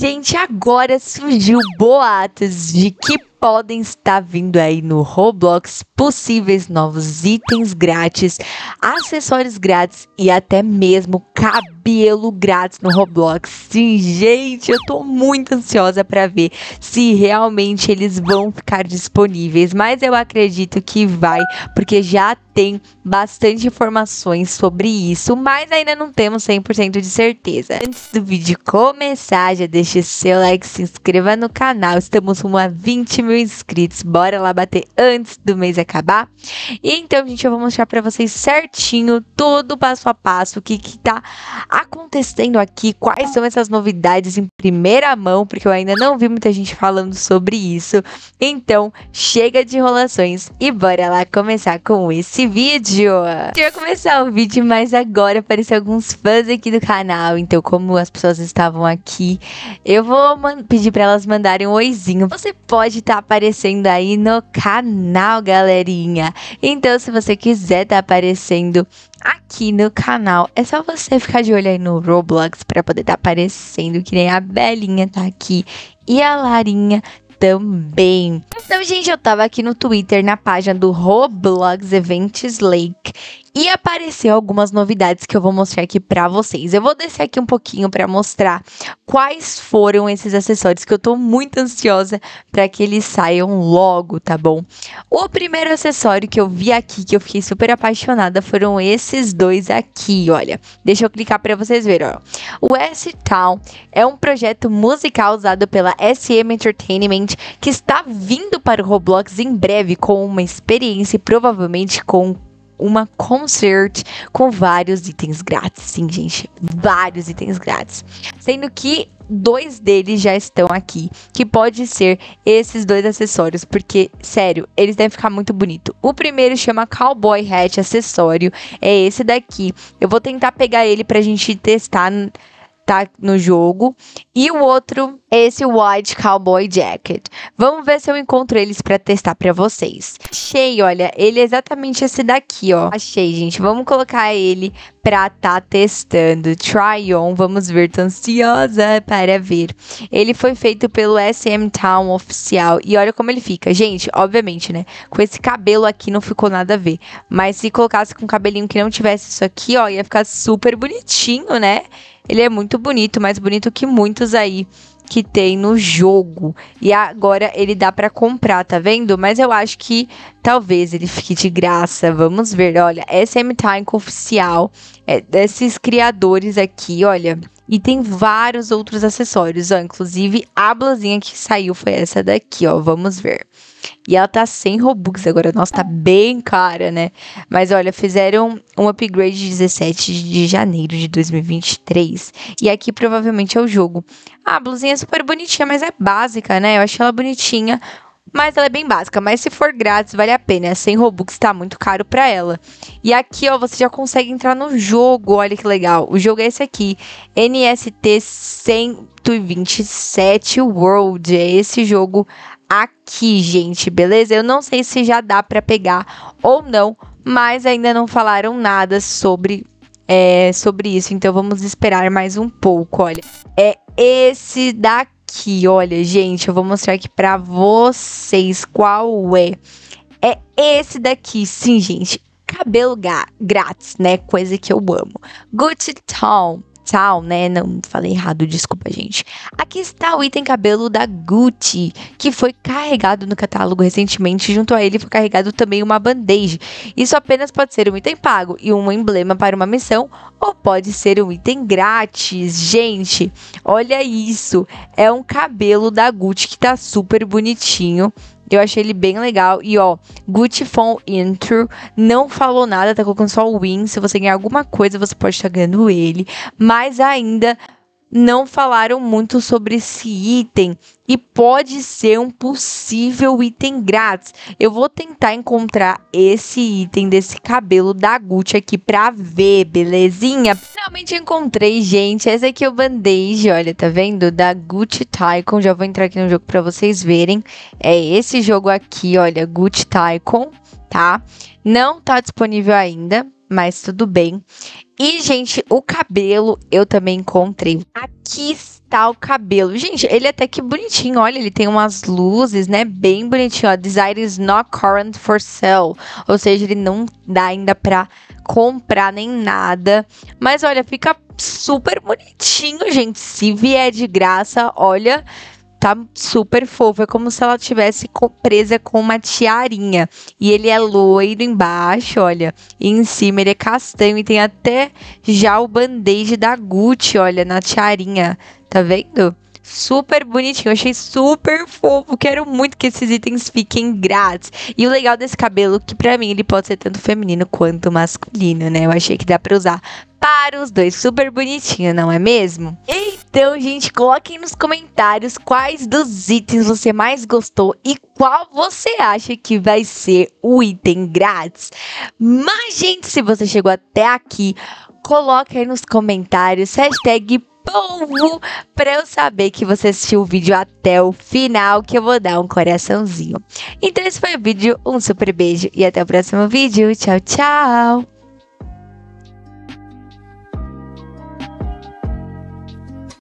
gente, agora surgiu boatos de que podem estar vindo aí no Roblox possíveis novos itens grátis, acessórios grátis e até mesmo cabelo grátis no Roblox. Sim, gente, eu tô muito ansiosa pra ver se realmente eles vão ficar disponíveis, mas eu acredito que vai, porque já tem bastante informações sobre isso, mas ainda não temos 100% de certeza. Antes do vídeo começar, já deixa o seu like, se inscreva no canal, estamos rumo a 20 mil inscritos, bora lá bater antes do mês acabar. E então, gente, eu vou mostrar pra vocês certinho, todo passo a passo, o que tá acontecendo aqui, quais são essas novidades em primeira mão, porque eu ainda não vi muita gente falando sobre isso. Então, chega de enrolações e bora lá começar com esse vídeo. A gente vai começar o vídeo, mas agora apareceu alguns fãs aqui do canal, então como as pessoas estavam aqui, eu vou pedir pra elas mandarem um oizinho. Você pode estar aparecendo aí no canal, galerinha. Então, se você quiser estar aparecendo aqui no canal, é só você ficar de olho aí no Roblox pra poder estar aparecendo, que nem a Belinha tá aqui e a Larinha também. Então, gente, eu tava aqui no Twitter, na página do Roblox Events Lake, e apareceu algumas novidades que eu vou mostrar aqui pra vocês. Eu vou descer aqui um pouquinho pra mostrar quais foram esses acessórios, que eu tô muito ansiosa pra que eles saiam logo, tá bom? O primeiro acessório que eu vi aqui, que eu fiquei super apaixonada, foram esses dois aqui, olha. Deixa eu clicar pra vocês verem, ó. O S-Town é um projeto musical usado pela SM Entertainment, que está vindo para o Roblox em breve com uma experiência e provavelmente com uma concert com vários itens grátis. Sim, gente, vários itens grátis, sendo que dois deles já estão aqui, que pode ser esses dois acessórios, porque, sério, eles devem ficar muito bonito. O primeiro chama Cowboy Hat Acessório, é esse daqui. Eu vou tentar pegar ele pra gente testar, tá, no jogo. E o outro é esse White Cowboy Jacket. Vamos ver se eu encontro eles pra testar pra vocês. Achei, olha, ele é exatamente esse daqui, ó. Achei, gente, vamos colocar ele pra tá testando. Try on, vamos ver, tô ansiosa para ver. Ele foi feito pelo SM Town Oficial e olha como ele fica. Gente, obviamente, né, com esse cabelo aqui não ficou nada a ver, mas se colocasse com um cabelinho que não tivesse isso aqui, ó, ia ficar super bonitinho, né? Ele é muito bonito, mais bonito que muitos aí que tem no jogo. E agora ele dá pra comprar, tá vendo? Mas eu acho que talvez ele fique de graça. Vamos ver, olha. SM Town Oficial. É desses criadores aqui, olha. E tem vários outros acessórios, ó. Inclusive, a blusinha que saiu foi essa daqui, ó. Vamos ver. E ela tá sem Robux agora. Nossa, tá bem cara, né? Mas olha, fizeram um upgrade de 17 de janeiro de 2023. E aqui provavelmente é o jogo. Ah, a blusinha é super bonitinha, mas é básica, né? Eu achei ela bonitinha, mas ela é bem básica. Mas se for grátis, vale a pena. Sem Robux tá muito caro pra ela. E aqui, ó, você já consegue entrar no jogo. Olha que legal. O jogo é esse aqui. NST 127 World. É esse jogo aqui, gente, beleza? Eu não sei se já dá pra pegar ou não, mas ainda não falaram nada sobre isso, então vamos esperar mais um pouco, olha. É esse daqui, olha, gente, eu vou mostrar aqui pra vocês qual é. É esse daqui, sim, gente, cabelo grátis, né, coisa que eu amo. Gucci Tycoon. Né? Não falei errado, desculpa, gente. Aqui está o item cabelo da Gucci, que foi carregado no catálogo recentemente. Junto a ele foi carregado também uma band-aid. Isso apenas pode ser um item pago e um emblema para uma missão, ou pode ser um item grátis. Gente, olha isso. É um cabelo da Gucci que tá super bonitinho. Eu achei ele bem legal. E ó, Gucci Phone Intro não falou nada, tá colocando só o win. Se você ganhar alguma coisa, você pode estar ganhando ele. Mas ainda não falaram muito sobre esse item. E pode ser um possível item grátis. Eu vou tentar encontrar esse item desse cabelo da Gucci aqui pra ver, belezinha? Finalmente encontrei, gente. Essa aqui é o band-aid, olha, tá vendo? Da Gucci Tycoon. Já vou entrar aqui no jogo pra vocês verem. É esse jogo aqui, olha, Gucci Tycoon, tá? Não tá disponível ainda. mas tudo bem. E, gente, o cabelo eu também encontrei. Aqui está o cabelo. Gente, ele é até que bonitinho, olha, ele tem umas luzes, né, bem bonitinho, ó. Design is not current for sale, ou seja, ele não dá ainda pra comprar nem nada. Mas, olha, fica super bonitinho, gente. Se vier de graça, olha... Tá super fofo, é como se ela tivesse presa com uma tiarinha. E ele é loiro embaixo, olha. E em cima ele é castanho e tem até já o band-aid da Gucci, olha, na tiarinha. Tá vendo? Super bonitinho, eu achei super fofo. Quero muito que esses itens fiquem grátis. E o legal desse cabelo é que pra mim ele pode ser tanto feminino quanto masculino, né? Eu achei que dá pra usar para os dois, super bonitinho, não é mesmo? Então, gente, coloquem nos comentários quais dos itens você mais gostou e qual você acha que vai ser o item grátis. Mas, gente, se você chegou até aqui, coloque aí nos comentários, hashtag povo, pra eu saber que você assistiu o vídeo até o final, que eu vou dar um coraçãozinho. Então, esse foi o vídeo, um super beijo e até o próximo vídeo. Tchau, tchau!